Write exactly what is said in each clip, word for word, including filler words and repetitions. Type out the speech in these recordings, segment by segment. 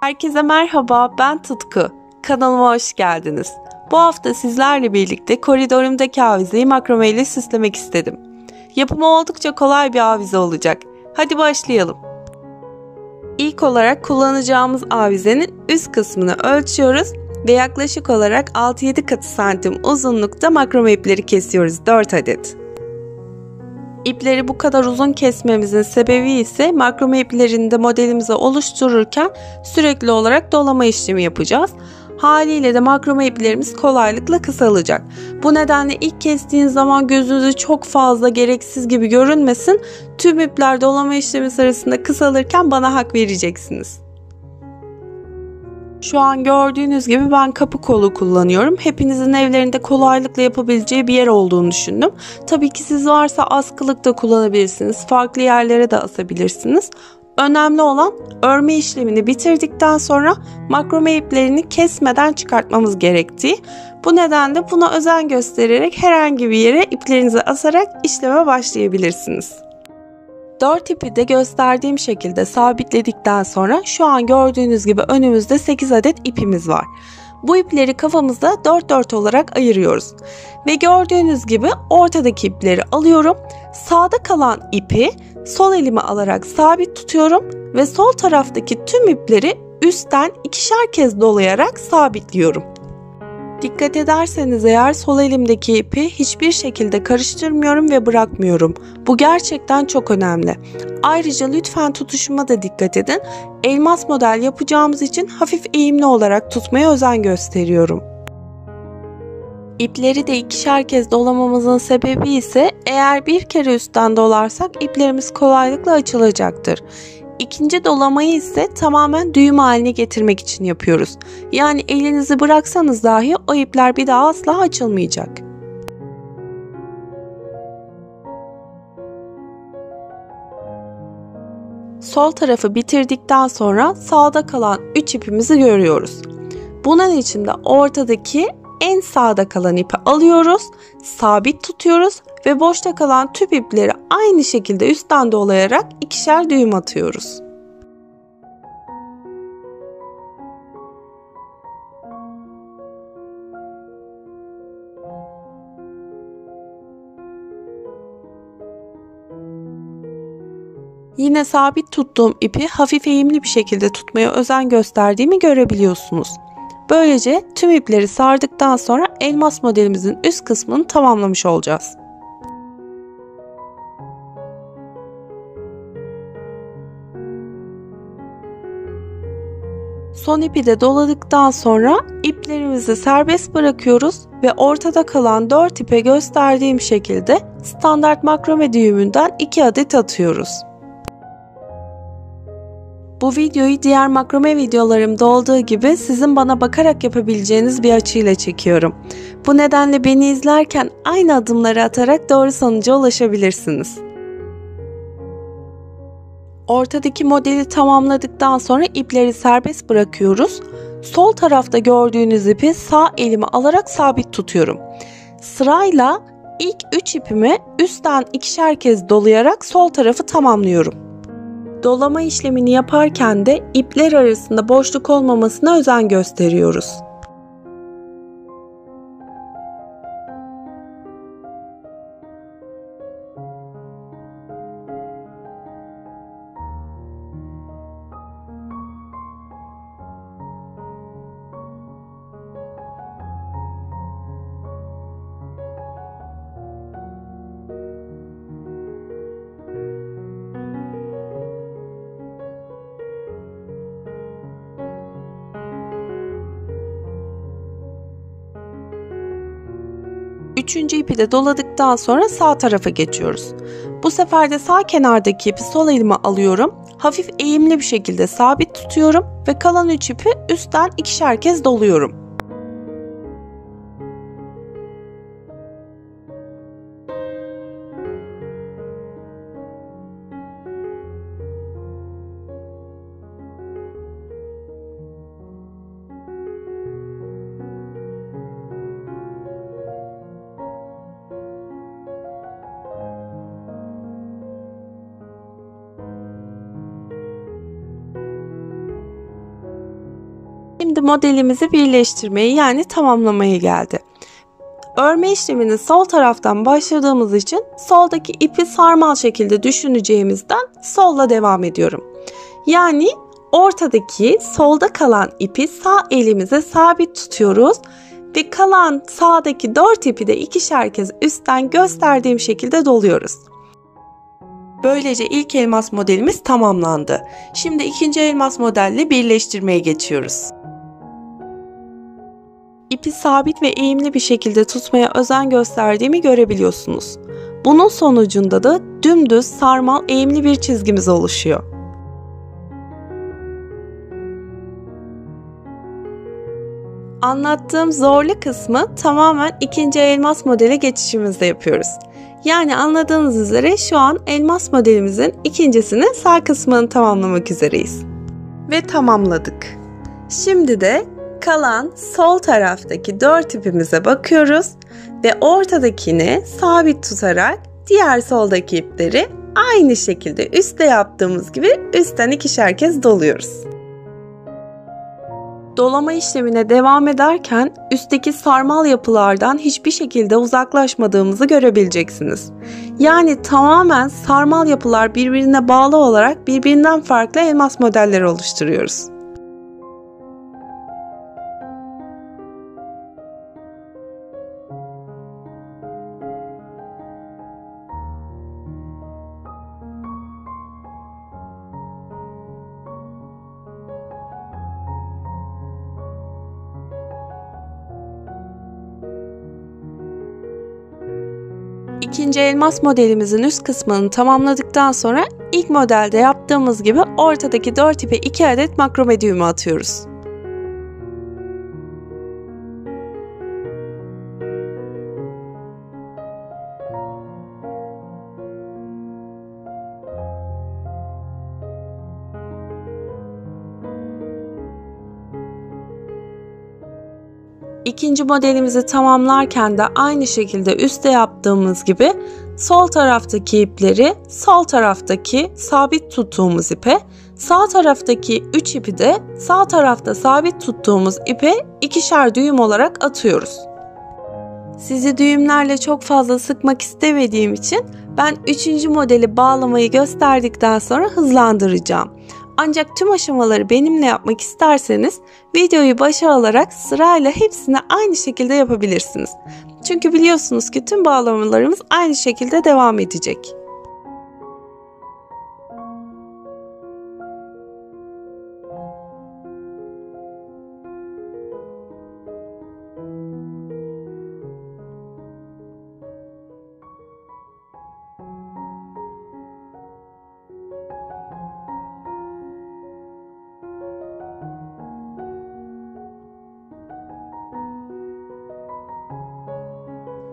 Herkese merhaba, ben Tutku. Kanalıma hoş geldiniz. Bu hafta sizlerle birlikte koridorumdaki avizeyi makrome ile süslemek istedim. Yapımı oldukça kolay bir avize olacak. Hadi başlayalım. İlk olarak kullanacağımız avizenin üst kısmını ölçüyoruz ve yaklaşık olarak altı yedi katı santim uzunlukta makrome ipleri kesiyoruz, dört adet. İpleri bu kadar uzun kesmemizin sebebi ise makrome iplerini de modelimize oluştururken sürekli olarak dolama işlemi yapacağız. Haliyle de makrome iplerimiz kolaylıkla kısalacak. Bu nedenle ilk kestiğiniz zaman gözünüzü çok fazla gereksiz gibi görünmesin. Tüm ipler dolama işlemi sırasında kısalırken bana hak vereceksiniz. Şu an gördüğünüz gibi ben kapı kolu kullanıyorum. Hepinizin evlerinde kolaylıkla yapabileceği bir yer olduğunu düşündüm. Tabii ki siz varsa askılık da kullanabilirsiniz. Farklı yerlere de asabilirsiniz. Önemli olan örme işlemini bitirdikten sonra makrome iplerini kesmeden çıkartmamız gerektiği. Bu nedenle buna özen göstererek herhangi bir yere iplerinizi asarak işleme başlayabilirsiniz. dört ipi de gösterdiğim şekilde sabitledikten sonra şu an gördüğünüz gibi önümüzde sekiz adet ipimiz var. Bu ipleri kafamızda dört dört olarak ayırıyoruz. Ve gördüğünüz gibi ortadaki ipleri alıyorum. Sağda kalan ipi sol elime alarak sabit tutuyorum ve sol taraftaki tüm ipleri üstten ikişer kez dolayarak sabitliyorum. Dikkat ederseniz eğer sol elimdeki ipi hiçbir şekilde karıştırmıyorum ve bırakmıyorum. Bu gerçekten çok önemli. Ayrıca lütfen tutuşuma da dikkat edin. Elmas model yapacağımız için hafif eğimli olarak tutmaya özen gösteriyorum. İpleri de ikişer kez dolamamızın sebebi ise eğer bir kere üstten dolarsak iplerimiz kolaylıkla açılacaktır. İkinci dolamayı ise tamamen düğüm haline getirmek için yapıyoruz. Yani elinizi bıraksanız dahi o ipler bir daha asla açılmayacak. Sol tarafı bitirdikten sonra sağda kalan üç ipimizi görüyoruz. Bunun için de ortadaki en sağda kalan ipi alıyoruz, sabit tutuyoruz ve boşta kalan tüm ipleri aynı şekilde üstten dolayarak ikişer düğüm atıyoruz. Yine sabit tuttuğum ipi hafif eğimli bir şekilde tutmaya özen gösterdiğimi görebiliyorsunuz. Böylece tüm ipleri sardıktan sonra elmas modelimizin üst kısmını tamamlamış olacağız. Son ipi de doladıktan sonra iplerimizi serbest bırakıyoruz ve ortada kalan dört ipe gösterdiğim şekilde standart makrome düğümünden iki adet atıyoruz. Bu videoyu diğer makrome videolarımda olduğu gibi sizin bana bakarak yapabileceğiniz bir açıyla çekiyorum. Bu nedenle beni izlerken aynı adımları atarak doğru sonuca ulaşabilirsiniz. Ortadaki modeli tamamladıktan sonra ipleri serbest bırakıyoruz. Sol tarafta gördüğünüz ipi sağ elime alarak sabit tutuyorum. Sırayla ilk üç ipimi üstten ikişer kez dolayarak sol tarafı tamamlıyorum. Dolama işlemini yaparken de ipler arasında boşluk olmamasına özen gösteriyoruz. Üçüncü ipi de doladıktan sonra sağ tarafa geçiyoruz. Bu sefer de sağ kenardaki ipi sol elime alıyorum. Hafif eğimli bir şekilde sabit tutuyorum ve kalan üç ipi üstten ikişer kez doluyorum. Şimdi modelimizi birleştirmeyi yani tamamlamaya geldi. Örme işlemini sol taraftan başladığımız için soldaki ipi sarmal şekilde düşüneceğimizden solla devam ediyorum. Yani ortadaki solda kalan ipi sağ elimize sabit tutuyoruz ve kalan sağdaki dört ipi de ikişer kez üstten gösterdiğim şekilde doluyoruz. Böylece ilk elmas modelimiz tamamlandı. Şimdi ikinci elmas modelle birleştirmeye geçiyoruz. İpi sabit ve eğimli bir şekilde tutmaya özen gösterdiğimi görebiliyorsunuz. Bunun sonucunda da dümdüz sarmal eğimli bir çizgimiz oluşuyor. Anlattığım zorlu kısmı tamamen ikinci elmas modele geçişimizde yapıyoruz. Yani anladığınız üzere şu an elmas modelimizin ikincisini sağ kısmını tamamlamak üzereyiz. Ve tamamladık. Şimdi de kalan sol taraftaki dört ipimize bakıyoruz ve ortadakini sabit tutarak diğer soldaki ipleri aynı şekilde üstte yaptığımız gibi üstten ikişer kez doluyoruz. Dolama işlemine devam ederken üstteki sarmal yapılardan hiçbir şekilde uzaklaşmadığımızı görebileceksiniz. Yani tamamen sarmal yapılar birbirine bağlı olarak birbirinden farklı elmas modelleri oluşturuyoruz. İkinci elmas modelimizin üst kısmını tamamladıktan sonra ilk modelde yaptığımız gibi ortadaki dört ipe iki adet makrome düğümü atıyoruz. İkinci modelimizi tamamlarken de aynı şekilde üstte yaptığımız gibi sol taraftaki ipleri sol taraftaki sabit tuttuğumuz ipe, sağ taraftaki üç ipi de sağ tarafta sabit tuttuğumuz ipe ikişer düğüm olarak atıyoruz. Sizi düğümlerle çok fazla sıkmak istemediğim için ben üçüncü modeli bağlamayı gösterdikten sonra hızlandıracağım. Ancak tüm aşamaları benimle yapmak isterseniz videoyu başa alarak sırayla hepsini aynı şekilde yapabilirsiniz. Çünkü biliyorsunuz ki tüm bağlamalarımız aynı şekilde devam edecek.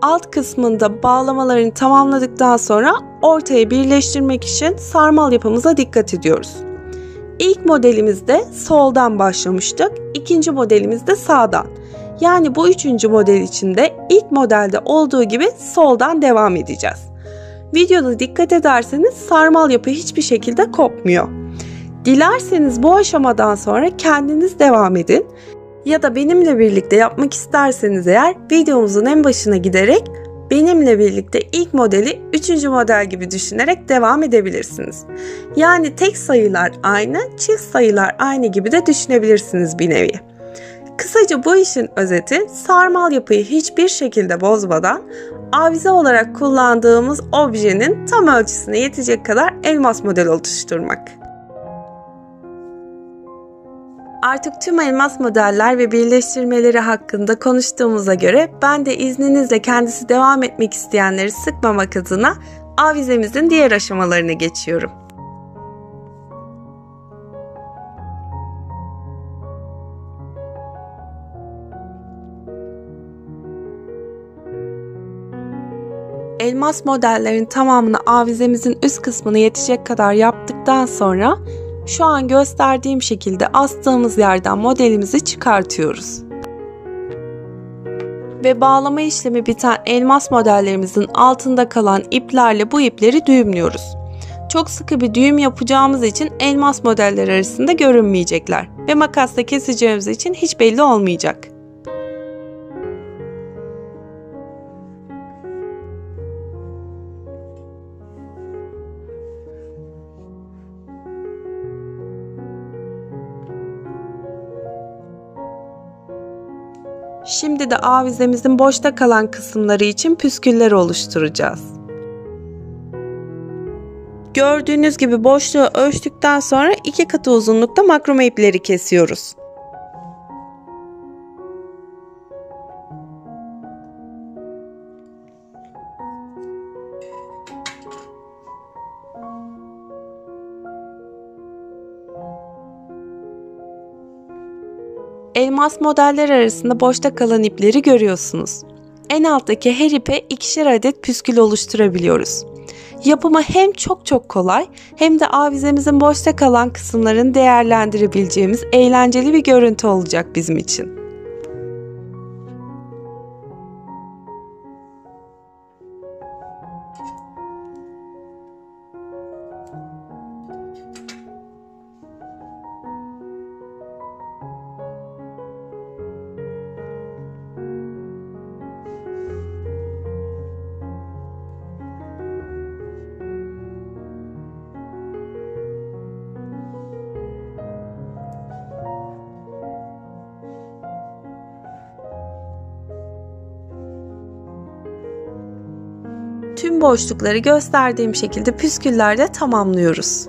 Alt kısmında bağlamalarını tamamladıktan sonra ortaya birleştirmek için sarmal yapımıza dikkat ediyoruz. İlk modelimizde soldan başlamıştık, ikinci modelimizde sağdan. Yani bu üçüncü model içinde ilk modelde olduğu gibi soldan devam edeceğiz. Videoda dikkat ederseniz sarmal yapı hiçbir şekilde kopmuyor. Dilerseniz bu aşamadan sonra kendiniz devam edin. Ya da benimle birlikte yapmak isterseniz eğer videomuzun en başına giderek benimle birlikte ilk modeli üçüncü model gibi düşünerek devam edebilirsiniz. Yani tek sayılar aynı, çift sayılar aynı gibi de düşünebilirsiniz bir nevi. Kısaca bu işin özeti sarmal yapıyı hiçbir şekilde bozmadan avize olarak kullandığımız objenin tam ölçüsüne yetecek kadar elmas model oluşturmak. Artık tüm elmas modeller ve birleştirmeleri hakkında konuştuğumuza göre ben de izninizle kendisi devam etmek isteyenleri sıkmamak adına avizemizin diğer aşamalarına geçiyorum. Elmas modellerin tamamını avizemizin üst kısmına yetecek kadar yaptıktan sonra şu an gösterdiğim şekilde astığımız yerden modelimizi çıkartıyoruz. Ve bağlama işlemi biten elmas modellerimizin altında kalan iplerle bu ipleri düğümlüyoruz. çok sıkı bir düğüm yapacağımız için elmas modeller arasında görünmeyecekler ve makasla keseceğimiz için hiç belli olmayacak. Şimdi de avizemizin boşta kalan kısımları için püsküller oluşturacağız. Gördüğünüz gibi boşluğu ölçtükten sonra iki katı uzunlukta makrome ipleri kesiyoruz. Elmas modeller arasında boşta kalan ipleri görüyorsunuz. En alttaki her ipe ikişer adet püskül oluşturabiliyoruz. Yapımı hem çok çok kolay hem de avizemizin boşta kalan kısımlarını değerlendirebileceğimiz eğlenceli bir görüntü olacak bizim için. Tüm boşlukları gösterdiğim şekilde püsküllerle tamamlıyoruz.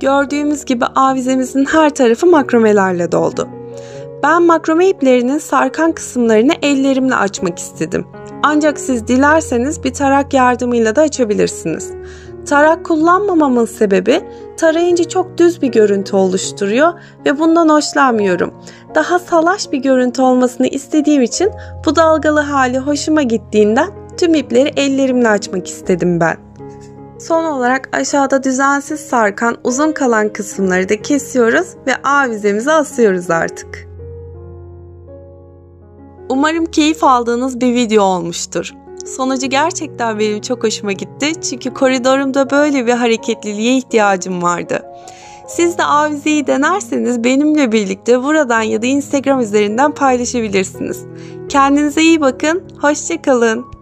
Gördüğümüz gibi avizemizin her tarafı makromelerle doldu. Ben makrome iplerinin sarkan kısımlarını ellerimle açmak istedim. Ancak siz dilerseniz bir tarak yardımıyla da açabilirsiniz. Tarak kullanmamamın sebebi tarayınca çok düz bir görüntü oluşturuyor ve bundan hoşlanmıyorum. Daha salaş bir görüntü olmasını istediğim için bu dalgalı hali hoşuma gittiğinden tüm ipleri ellerimle açmak istedim ben. Son olarak aşağıda düzensiz sarkan uzun kalan kısımları da kesiyoruz ve avizemize asıyoruz artık. Umarım keyif aldığınız bir video olmuştur. Sonucu gerçekten benim çok hoşuma gitti çünkü koridorumda böyle bir hareketliliğe ihtiyacım vardı. Siz de avizeyi denerseniz benimle birlikte buradan ya da Instagram üzerinden paylaşabilirsiniz. Kendinize iyi bakın, hoşça kalın.